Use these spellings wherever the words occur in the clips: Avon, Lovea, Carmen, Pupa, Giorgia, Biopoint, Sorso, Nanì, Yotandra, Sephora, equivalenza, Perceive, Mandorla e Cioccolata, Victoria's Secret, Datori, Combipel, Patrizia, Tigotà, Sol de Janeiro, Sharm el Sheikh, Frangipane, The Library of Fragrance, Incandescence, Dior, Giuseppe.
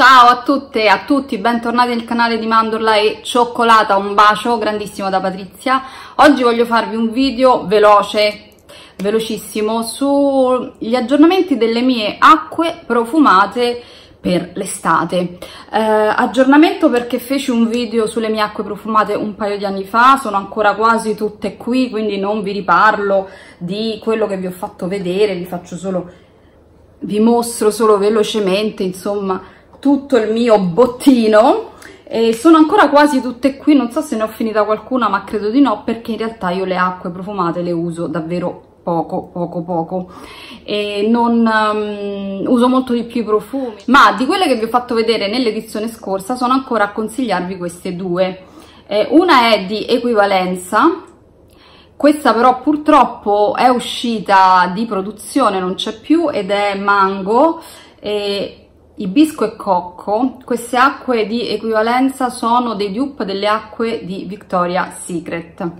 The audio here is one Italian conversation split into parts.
Ciao a tutte e a tutti, bentornati nel canale di Mandorla e Cioccolata, un bacio grandissimo da Patrizia. Oggi voglio farvi un video velocissimo sugli aggiornamenti delle mie acque profumate per l'estate. Aggiornamento perché feci un video sulle mie acque profumate un paio di anni fa, sono ancora quasi tutte qui, quindi non vi riparlo di quello che vi ho fatto vedere, vi mostro solo velocemente, insomma, tutto il mio bottino. E sono ancora quasi tutte qui, non so se ne ho finita qualcuna, ma credo di no, perché in realtà io le acque profumate le uso davvero poco e non uso molto di più i profumi, ma di quelle che vi ho fatto vedere nell'edizione scorsa sono ancora a consigliarvi queste due. Una è di Equivalenza, questa però purtroppo è uscita di produzione, non c'è più, ed è mango e ibisco e cocco. Queste acque di Equivalenza sono dei dupe delle acque di Victoria's Secret,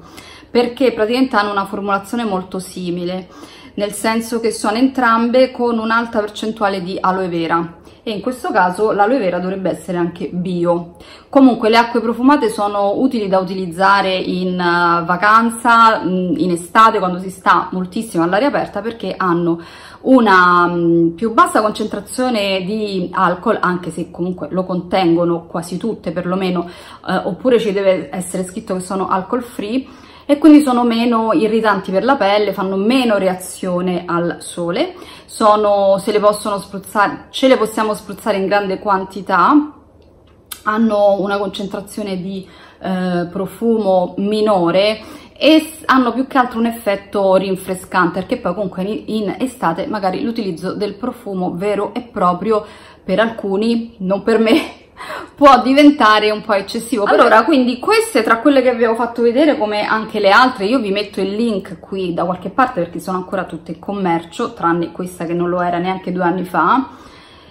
perché praticamente hanno una formulazione molto simile, nel senso che sono entrambe con un'alta percentuale di aloe vera, e in questo caso l'aloe vera dovrebbe essere anche bio. Comunque le acque profumate sono utili da utilizzare in vacanza, in estate, quando si sta moltissimo all'aria aperta, perché hanno una più bassa concentrazione di alcol, anche se comunque lo contengono quasi tutte perlomeno, oppure ci deve essere scritto che sono alcol free, e quindi sono meno irritanti per la pelle, fanno meno reazione al sole, ce le possiamo spruzzare in grande quantità, hanno una concentrazione di profumo minore e hanno più che altro un effetto rinfrescante, perché poi comunque in estate magari l'utilizzo del profumo vero e proprio per alcuni, non per me, può diventare un po' eccessivo. Allora, quindi queste, tra quelle che vi avevo fatto vedere, come anche le altre, io vi metto il link qui da qualche parte, perché sono ancora tutte in commercio, tranne questa che non lo era neanche 2 anni fa,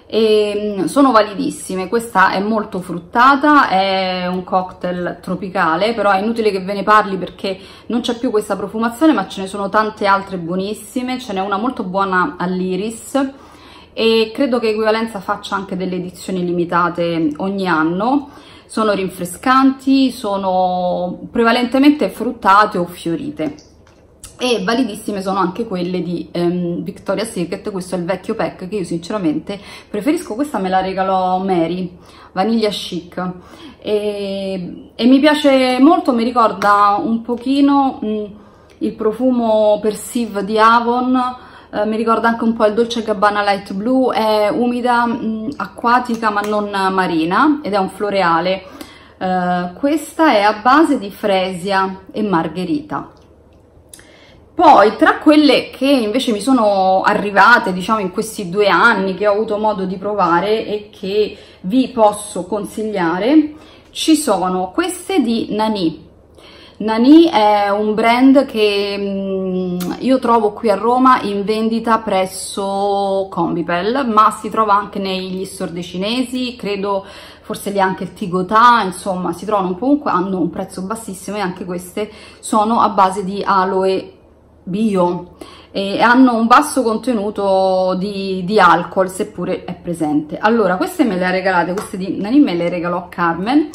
e sono validissime. Questa è molto fruttata, è un cocktail tropicale, però è inutile che ve ne parli perché non c'è più questa profumazione, ma ce ne sono tante altre buonissime. Ce n'è una molto buona all'iris, e credo che Equivalenza faccia anche delle edizioni limitate ogni anno. Sono rinfrescanti, sono prevalentemente fruttate o fiorite, e validissime sono anche quelle di Victoria's Secret. Questo è il vecchio pack che io sinceramente preferisco. Questa me la regalò Mary, Vaniglia Chic, e mi piace molto, mi ricorda un pochino il profumo Perceive di Avon. Mi ricorda anche un po' il Dolce & Gabbana Light Blue. È umida, acquatica ma non marina, ed è un floreale. Questa è a base di fresia e margherita. Poi tra quelle che invece mi sono arrivate, diciamo, in questi 2 anni che ho avuto modo di provare e che vi posso consigliare, ci sono queste di Nanì. Nanì è un brand che io trovo qui a Roma in vendita presso Combipel, ma si trova anche negli store dei cinesi, credo, forse lì anche il Tigotà, insomma si trovano un po' ovunque, hanno un prezzo bassissimo, e anche queste sono a base di aloe bio e hanno un basso contenuto di alcol, seppure è presente. Allora, queste me le ha regalate, queste di Nanì me le regalò Carmen,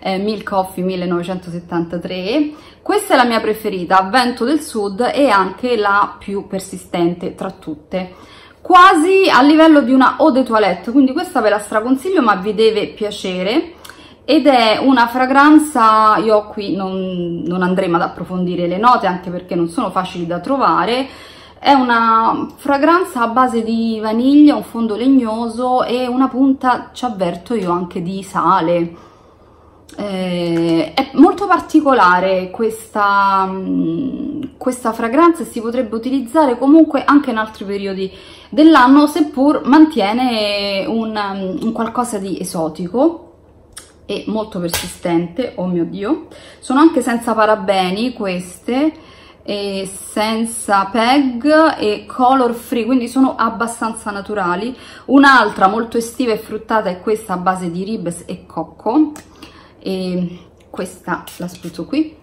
Milk Coffee 1973. Questa è la mia preferita, Vento del Sud, e anche la più persistente tra tutte, quasi a livello di una eau de toilette, quindi questa ve la straconsiglio, ma vi deve piacere, ed è una fragranza. Io qui non andremo ad approfondire le note, anche perché non sono facili da trovare. È una fragranza a base di vaniglia, un fondo legnoso e una punta, ci avverto io, anche di sale. È molto particolare questa fragranza, e si potrebbe utilizzare comunque anche in altri periodi dell'anno, seppur mantiene un qualcosa di esotico e molto persistente. Oh mio Dio, sono anche senza parabeni queste, e senza PEG, e color free, quindi sono abbastanza naturali. Un'altra molto estiva e fruttata è questa a base di ribes e cocco, e questa la spruzzo qui.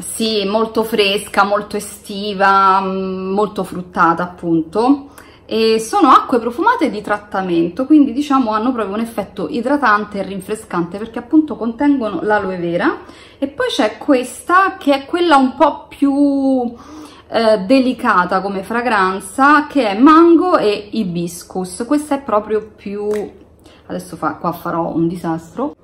Sì, molto fresca, molto estiva, molto fruttata appunto, e sono acque profumate di trattamento, quindi diciamo hanno proprio un effetto idratante e rinfrescante perché appunto contengono l'aloe vera. E poi c'è questa che è quella un po' più delicata come fragranza, che è mango e hibiscus. Questa è proprio più... adesso qua farò un disastro.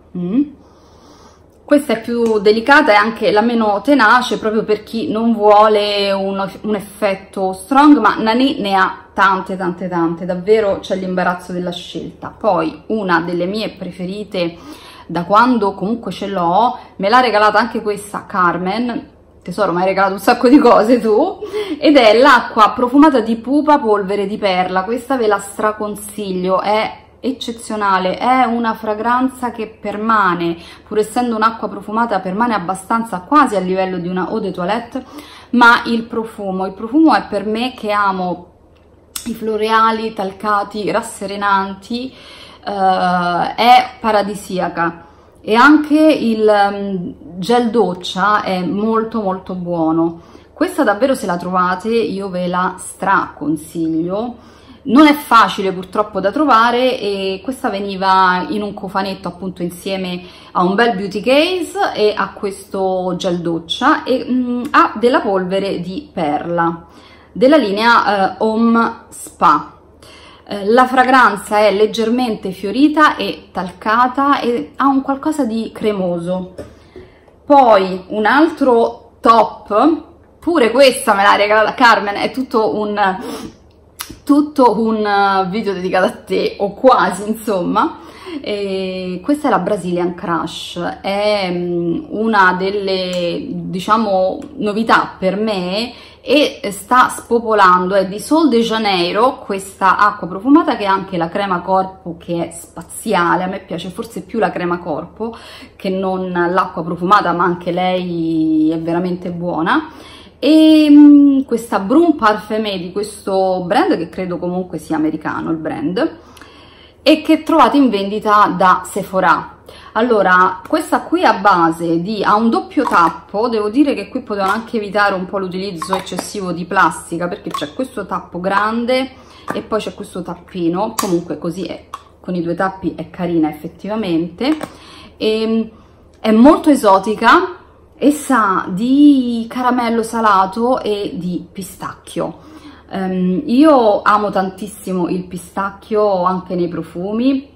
Questa è più delicata e anche la meno tenace, proprio per chi non vuole un effetto strong, ma Nanì ne ha tante, davvero c'è l'imbarazzo della scelta. Poi una delle mie preferite da quando comunque ce l'ho, me l'ha regalata anche questa Carmen, tesoro mi hai regalato un sacco di cose tu, ed è l'acqua profumata di Pupa polvere di perla. Questa ve la straconsiglio, è eccezionale, è una fragranza che permane, pur essendo un'acqua profumata permane abbastanza, quasi a livello di una eau de toilette, ma il profumo è per me, che amo i floreali talcati, rasserenanti, è paradisiaca. E anche il gel doccia è molto buono. Questa davvero, se la trovate, io ve la straconsiglio. Non è facile purtroppo da trovare, e questa veniva in un cofanetto appunto insieme a un bel beauty case e a questo gel doccia, e ha della polvere di perla della linea Home Spa. La fragranza è leggermente fiorita e talcata e ha un qualcosa di cremoso. Poi un altro top, pure questa me l'ha regalata Carmen, è tutto un video dedicato a te, o quasi insomma. E questa è la Brasilian Crush, è una delle, diciamo, novità per me, e sta spopolando. È di Sol de Janeiro questa acqua profumata, che ha anche la crema corpo, che è spaziale. A me piace forse più la crema corpo che non l'acqua profumata, ma anche lei è veramente buona. E questa Broom Parfumé di questo brand, che credo comunque sia americano il brand, e che trovate in vendita da Sephora. Allora, questa qui a base di... ha un doppio tappo. Devo dire che qui potevano anche evitare un po' l'utilizzo eccessivo di plastica, perché c'è questo tappo grande e poi c'è questo tappino. Comunque così è, con i due tappi è carina effettivamente. E è molto esotica e sa di caramello salato e di pistacchio. Io amo tantissimo il pistacchio anche nei profumi,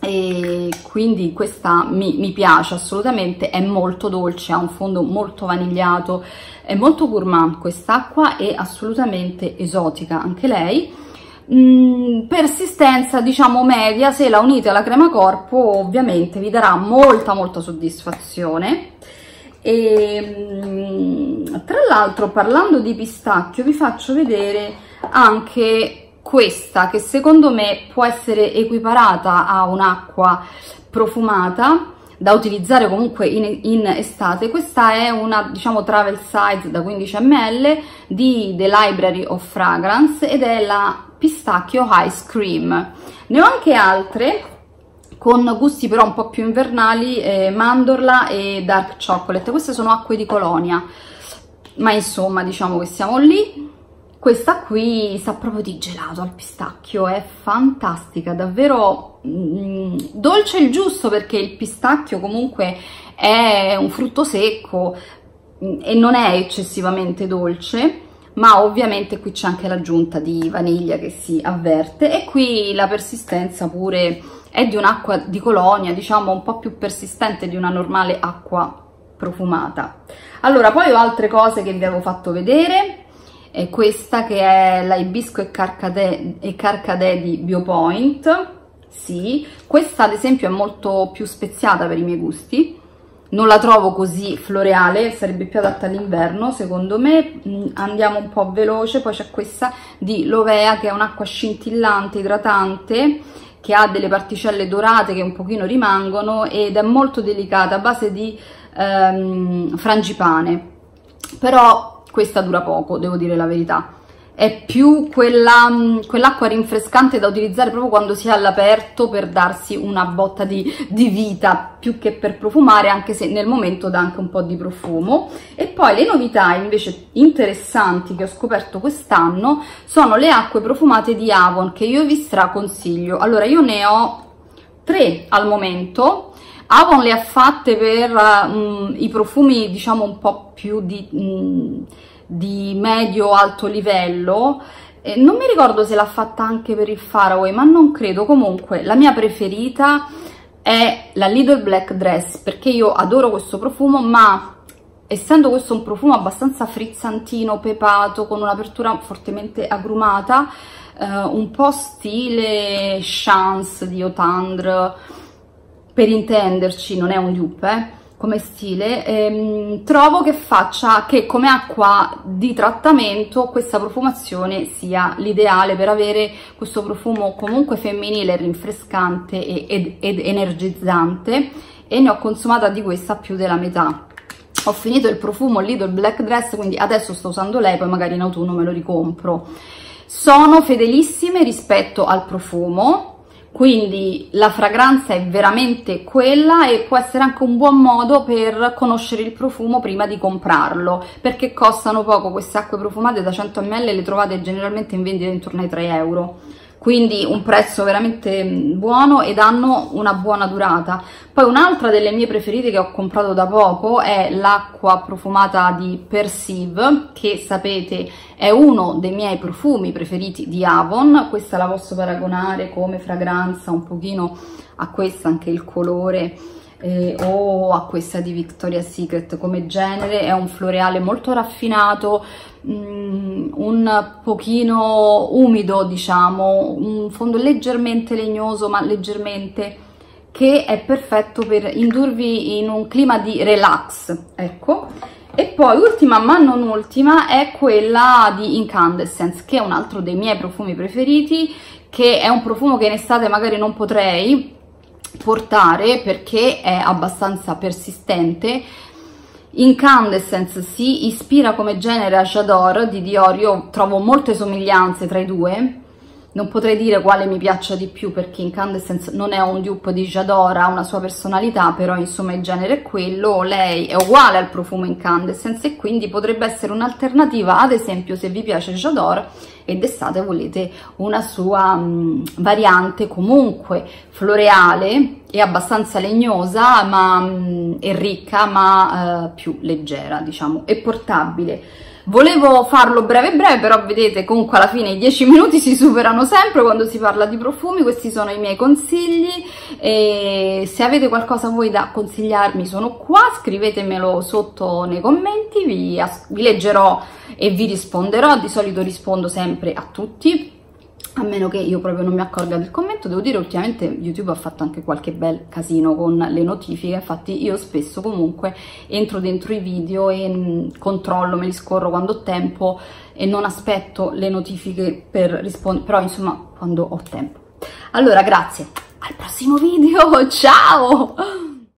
e quindi questa mi piace assolutamente. È molto dolce, ha un fondo molto vanigliato, è molto gourmand quest'acqua, e assolutamente esotica anche lei. Persistenza diciamo media, se la unite alla crema corpo ovviamente vi darà molta soddisfazione. E tra l'altro, parlando di pistacchio, vi faccio vedere anche questa, che secondo me può essere equiparata a un'acqua profumata da utilizzare comunque in estate. Questa è una, diciamo, travel size da 15 ml di The Library of Fragrance, ed è la pistacchio ice cream. Ne ho anche altre con gusti però un po' più invernali, mandorla e dark chocolate. Queste sono acque di Colonia, ma insomma diciamo che siamo lì. Questa qui sa proprio di gelato al pistacchio, è fantastica, davvero dolce il giusto, perché il pistacchio comunque è un frutto secco e non è eccessivamente dolce, ma ovviamente qui c'è anche l'aggiunta di vaniglia che si avverte, e qui la persistenza pure è di un'acqua di Colonia, diciamo un po' più persistente di una normale acqua profumata. Allora, poi ho altre cose che vi avevo fatto vedere. E questa che è la Ibisco e Karkadè di Biopoint. Sì, questa ad esempio è molto più speziata per i miei gusti, non la trovo così floreale, sarebbe più adatta all'inverno secondo me. Andiamo un po' veloce. Poi c'è questa di Lovea, che è un'acqua scintillante, idratante, che ha delle particelle dorate che un pochino rimangono, ed è molto delicata, a base di frangipane. Però questa dura poco, devo dire la verità. è più quell'acqua rinfrescante da utilizzare proprio quando si è all'aperto per darsi una botta di vita, più che per profumare, anche se nel momento dà anche un po' di profumo. E poi le novità invece interessanti che ho scoperto quest'anno sono le acque profumate di Avon, che io vi straconsiglio. Allora, io ne ho 3 al momento. Avon le ha fatte per i profumi, diciamo, un po' più di medio-alto livello. Non mi ricordo se l'ha fatta anche per il Faraway, ma non credo. Comunque la mia preferita è la Little Black Dress, perché io adoro questo profumo, ma essendo questo un profumo abbastanza frizzantino, pepato, con un'apertura fortemente agrumata, un po' stile Chance di Yotandra, per intenderci, non è un dupe, come stile, trovo che faccia, che come acqua di trattamento questa profumazione sia l'ideale per avere questo profumo comunque femminile, rinfrescante ed energizzante, e ne ho consumata di questa più della metà. Ho finito il profumo Little Black Dress, quindi adesso sto usando lei, poi magari in autunno me lo ricompro. Sono fedelissime rispetto al profumo, quindi la fragranza è veramente quella, e può essere anche un buon modo per conoscere il profumo prima di comprarlo, perché costano poco queste acque profumate da 100 ml, le trovate generalmente in vendita intorno ai 3 euro, quindi un prezzo veramente buono ed hanno una buona durata. Poi un'altra delle mie preferite che ho comprato da poco è l'acqua profumata di Perceive, che sapete è uno dei miei profumi preferiti di Avon. Questa la posso paragonare come fragranza un pochino a questa, anche il colore, o a questa di Victoria's Secret come genere. È un floreale molto raffinato, un pochino umido, diciamo, un fondo leggermente legnoso, ma leggermente, che è perfetto per indurvi in un clima di relax, ecco. E poi ultima ma non ultima è quella di Incandescence, che è un altro dei miei profumi preferiti, che è un profumo che in estate magari non potrei portare perché è abbastanza persistente. Incandescence si ispira come genere a J'adore di Dior. Io trovo molte somiglianze tra i due, non potrei dire quale mi piaccia di più perché Incandescence non è un dupe di J'adore, ha una sua personalità, però insomma il genere è quello. Lei è uguale al profumo Incandescence e quindi potrebbe essere un'alternativa, ad esempio, se vi piace J'adore e d'estate volete una sua variante comunque floreale e abbastanza legnosa, ma è ricca, ma più leggera, diciamo, e portabile. Volevo farlo breve, però vedete, comunque alla fine i 10 minuti si superano sempre quando si parla di profumi. Questi sono i miei consigli, e se avete qualcosa voi da consigliarmi sono qua, scrivetemelo sotto nei commenti, vi leggerò e vi risponderò. Di solito rispondo sempre a tutti, a meno che io proprio non mi accorga del commento. Devo dire, ultimamente YouTube ha fatto anche qualche bel casino con le notifiche, infatti io spesso comunque entro dentro i video e controllo, me li scorro quando ho tempo e non aspetto le notifiche per rispondere, però insomma quando ho tempo. Allora, grazie, al prossimo video, ciao!